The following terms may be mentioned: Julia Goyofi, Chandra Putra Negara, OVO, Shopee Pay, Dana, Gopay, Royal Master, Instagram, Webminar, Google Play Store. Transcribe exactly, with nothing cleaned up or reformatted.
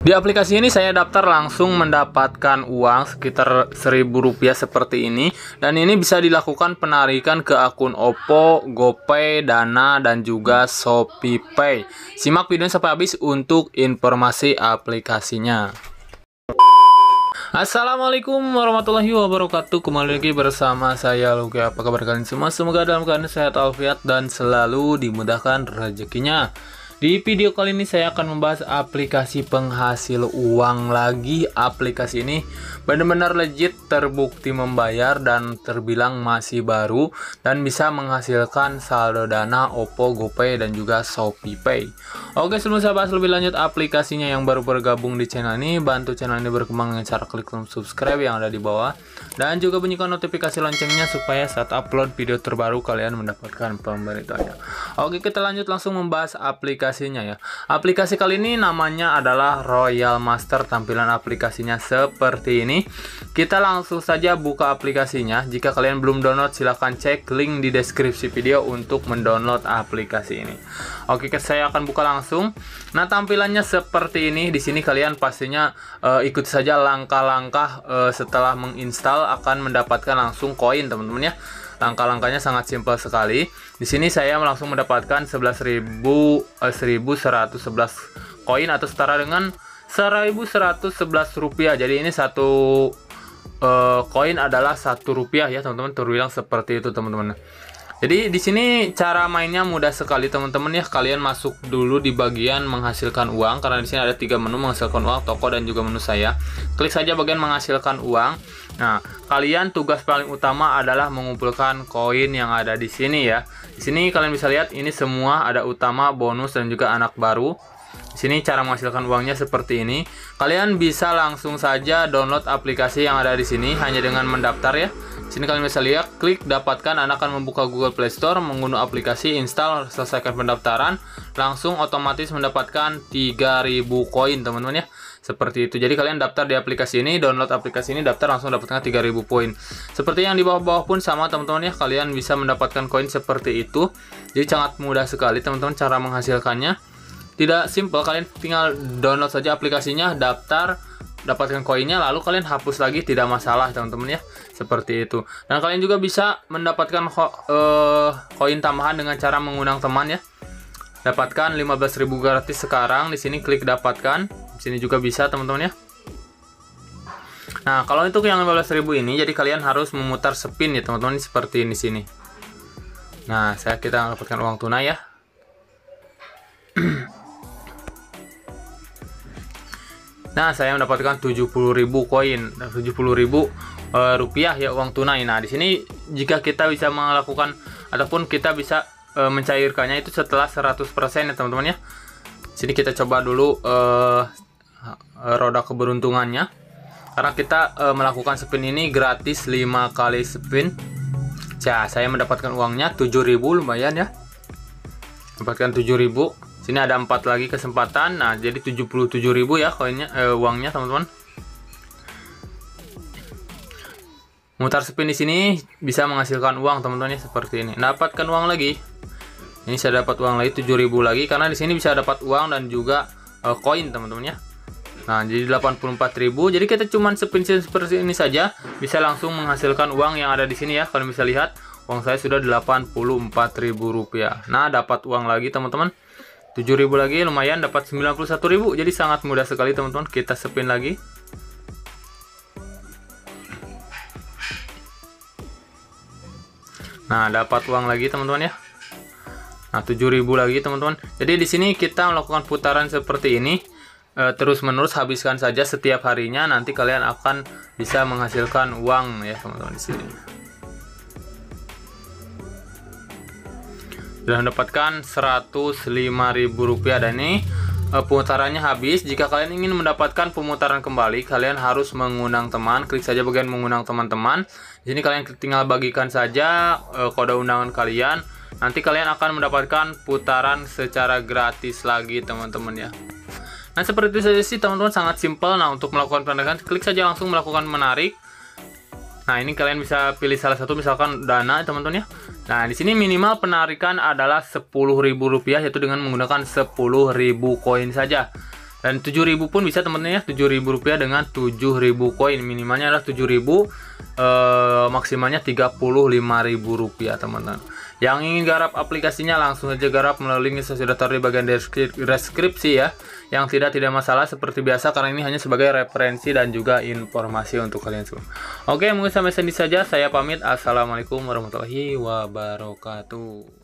Di aplikasi ini saya daftar langsung mendapatkan uang sekitar seribu rupiah seperti ini. Dan ini bisa dilakukan penarikan ke akun OVO, Gopay, Dana, dan juga Shopee Pay. Simak video sampai habis untuk informasi aplikasinya. Assalamualaikum warahmatullahi wabarakatuh. Kembali lagi bersama saya Luki. Apa kabar kalian semua? Semoga dalam keadaan sehat alfiat dan selalu dimudahkan rezekinya. Di video kali ini saya akan membahas aplikasi penghasil uang lagi. Aplikasi ini benar-benar legit, terbukti membayar dan terbilang masih baru dan bisa menghasilkan saldo Dana, OVO, Gopay dan juga Shopee Pay. Oke, sebelum saya bahas lebih lanjut aplikasinya, yang baru bergabung di channel ini, bantu channel ini berkembang dengan cara klik tombol subscribe yang ada di bawah dan juga bunyikan notifikasi loncengnya supaya saat upload video terbaru kalian mendapatkan pemberitahuannya. Oke, kita lanjut langsung membahas aplikasi ya. Aplikasi kali ini namanya adalah Royal Master. Tampilan aplikasinya seperti ini. Kita langsung saja buka aplikasinya. Jika kalian belum download, silahkan cek link di deskripsi video untuk mendownload aplikasi ini. Oke, saya akan buka langsung. Nah, tampilannya seperti ini. Di sini kalian pastinya uh, ikut saja langkah-langkah uh, setelah menginstal akan mendapatkan langsung koin, teman-teman ya. Langkah-langkahnya sangat simpel sekali. Di sini saya langsung mendapatkan sebelas ribu seratus sebelas koin atau setara dengan seribu seratus sebelas rupiah. Jadi ini satu koin uh, adalah satu rupiah ya teman-teman. Terbilang seperti itu teman-teman. Jadi di sini cara mainnya mudah sekali teman-teman ya. Kalian masuk dulu di bagian menghasilkan uang karena di sini ada tiga menu, menghasilkan uang, toko dan juga menu saya. Klik saja bagian menghasilkan uang. Nah, kalian tugas paling utama adalah mengumpulkan koin yang ada di sini ya. Di sini kalian bisa lihat ini semua ada utama, bonus dan juga anak baru. Di sini cara menghasilkan uangnya seperti ini. Kalian bisa langsung saja download aplikasi yang ada di sini hanya dengan mendaftar ya. Sini kalian bisa lihat, klik dapatkan, Anda akan membuka Google Play Store, mengunduh aplikasi, install, selesaikan pendaftaran, langsung otomatis mendapatkan tiga ribu koin teman-teman ya. Seperti itu. Jadi kalian daftar di aplikasi ini, download aplikasi ini, daftar langsung dapatkan tiga ribu poin. Seperti yang di bawah-bawah pun sama teman-teman ya, kalian bisa mendapatkan koin seperti itu. Jadi sangat mudah sekali teman-teman cara menghasilkannya. Tidak simple, kalian tinggal download saja aplikasinya, daftar, dapatkan koinnya lalu kalian hapus lagi, tidak masalah teman-teman ya, seperti itu. Dan kalian juga bisa mendapatkan uh, koin tambahan dengan cara mengundang teman ya. Dapatkan lima belas ribu gratis sekarang. Di sini klik dapatkan. Di sini juga bisa teman-teman ya. Nah, kalau itu yang lima belas ribu ini jadi kalian harus memutar spin ya teman-teman, seperti ini sini. Nah, saya kita dapatkan uang tunai ya. Nah, saya mendapatkan tujuh puluh ribu koin, tujuh puluh ribu uh, rupiah ya, uang tunai. Nah, di sini jika kita bisa melakukan ataupun kita bisa uh, mencairkannya itu setelah seratus persen ya teman-teman ya. Sini kita coba dulu uh, roda keberuntungannya. Karena kita uh, melakukan spin ini gratis lima kali spin. Ya, saya mendapatkan uangnya tujuh ribu, lumayan ya. Mendapatkan tujuh ribu. Sini ada empat lagi kesempatan. Nah, jadi tujuh puluh tujuh ribu ya koinnya, eh, uangnya teman-teman. Mutar spin di sini bisa menghasilkan uang teman-teman ya, seperti ini. Dapatkan uang lagi. Ini saya dapat uang lagi tujuh ribu lagi karena di sini bisa dapat uang dan juga koin eh, teman-teman ya. Nah, jadi delapan puluh empat ribu. Jadi kita cuman spin seperti ini saja bisa langsung menghasilkan uang yang ada di sini ya. Kalian bisa lihat uang saya sudah delapan puluh empat ribu rupiah. Nah, dapat uang lagi teman-teman. tujuh ribu lagi, lumayan dapat sembilan puluh satu ribu. Jadi sangat mudah sekali teman-teman. Kita spin lagi. Nah, dapat uang lagi teman-teman ya. Nah, tujuh ribu lagi teman-teman. Jadi di sini kita melakukan putaran seperti ini e, terus-menerus, habiskan saja setiap harinya. Nanti kalian akan bisa menghasilkan uang ya teman-teman di sini. Sudah mendapatkan seratus lima ribu rupiah dan ini pemutarannya habis. Jika kalian ingin mendapatkan pemutaran kembali, kalian harus mengundang teman. Klik saja bagian mengundang teman-teman. Di sini kalian tinggal bagikan saja kode undangan kalian. Nanti kalian akan mendapatkan putaran secara gratis lagi teman-teman ya. Nah, seperti itu saja sih teman-teman, sangat simpel. Nah, untuk melakukan penarikan klik saja langsung melakukan menarik. Nah, ini kalian bisa pilih salah satu, misalkan Dana teman-teman ya. Nah, di sini minimal penarikan adalah sepuluh ribu rupiah yaitu dengan menggunakan sepuluh ribu koin saja. Dan tujuh ribu pun bisa temennya ya, tujuh ribu rupiah dengan tujuh ribu koin. Minimalnya adalah tujuh ribu, eh, maksimalnya tiga puluh lima ribu rupiah teman-teman. Yang ingin garap aplikasinya langsung saja garap melalui link yang sudah taruh di bagian deskripsi ya. Yang tidak tidak masalah seperti biasa, karena ini hanya sebagai referensi dan juga informasi untuk kalian semua. Oke, mungkin sampai sini saja, saya pamit. Assalamualaikum warahmatullahi wabarakatuh.